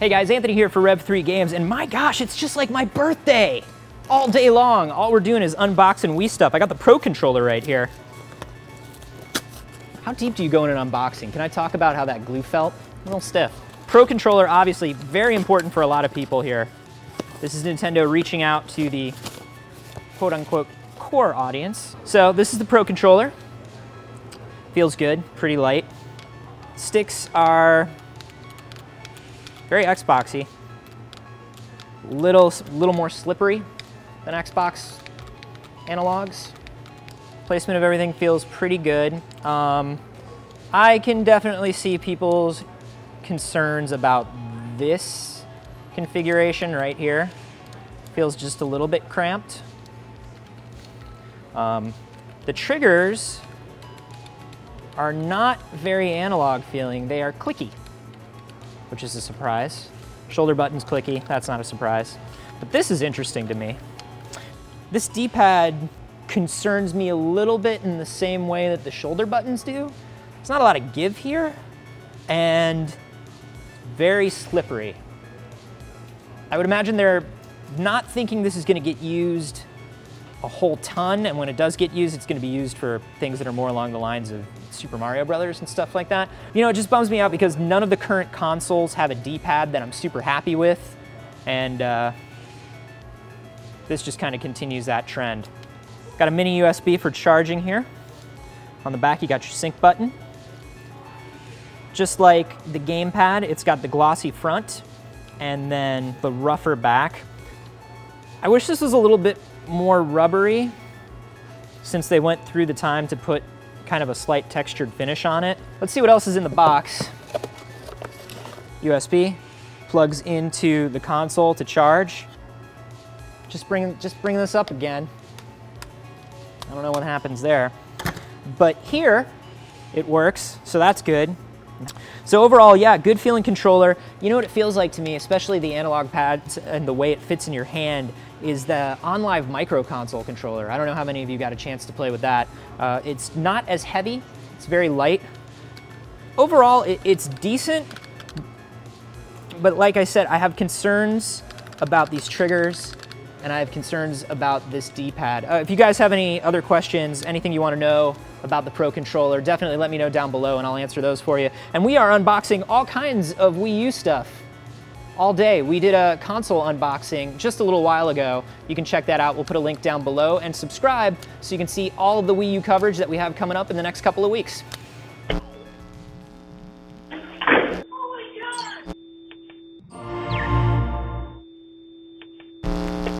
Hey guys, Anthony here for Rev3 Games, and my gosh, it's just like my birthday! All day long, all we're doing is unboxing Wii stuff. I got the Pro Controller right here. How deep do you go in an unboxing? Can I talk about how that glue felt? A little stiff. Pro Controller, obviously, very important for a lot of people here. This is Nintendo reaching out to the quote-unquote core audience. So this is the Pro Controller. Feels good, pretty light. Sticks are very Xboxy, little more slippery than Xbox analogs. Placement of everything feels pretty good. I can definitely see people's concerns about this configuration right here. Feels just a little bit cramped. The triggers are not very analog feeling. They are clicky, which is a surprise. Shoulder button's clicky, that's not a surprise. But this is interesting to me. This D-pad concerns me a little bit in the same way that the shoulder buttons do. There's not a lot of give here, and very slippery. I would imagine they're not thinking this is gonna get used a whole ton, and when it does get used, it's gonna be used for things that are more along the lines of Super Mario Brothers and stuff like that. You know, it just bums me out because none of the current consoles have a D-pad that I'm super happy with, and this just kind of continues that trend. Got a mini USB for charging here. On the back, you got your sync button. Just like the gamepad, it's got the glossy front and then the rougher back. I wish this was a little bit more rubbery since they went through the time to put kind of a slight textured finish on it. Let's see what else is in the box. USB plugs into the console to charge. Just bring this up again. I don't know what happens there. But here, it works, so that's good. So overall, yeah, good feeling controller. You know what it feels like to me, especially the analog pads and the way it fits in your hand, is the OnLive micro console controller. I don't know how many of you got a chance to play with that. It's not as heavy, it's very light. Overall, it's decent, but like I said, I have concerns about these triggers and I have concerns about this D-pad. If you guys have any other questions, anything you want to know about the Pro Controller, definitely let me know down below and I'll answer those for you. And we are unboxing all kinds of Wii U stuff all day. We did a console unboxing just a little while ago. You can check that out. We'll put a link down below and subscribe so you can see all of the Wii U coverage that we have coming up in the next couple of weeks.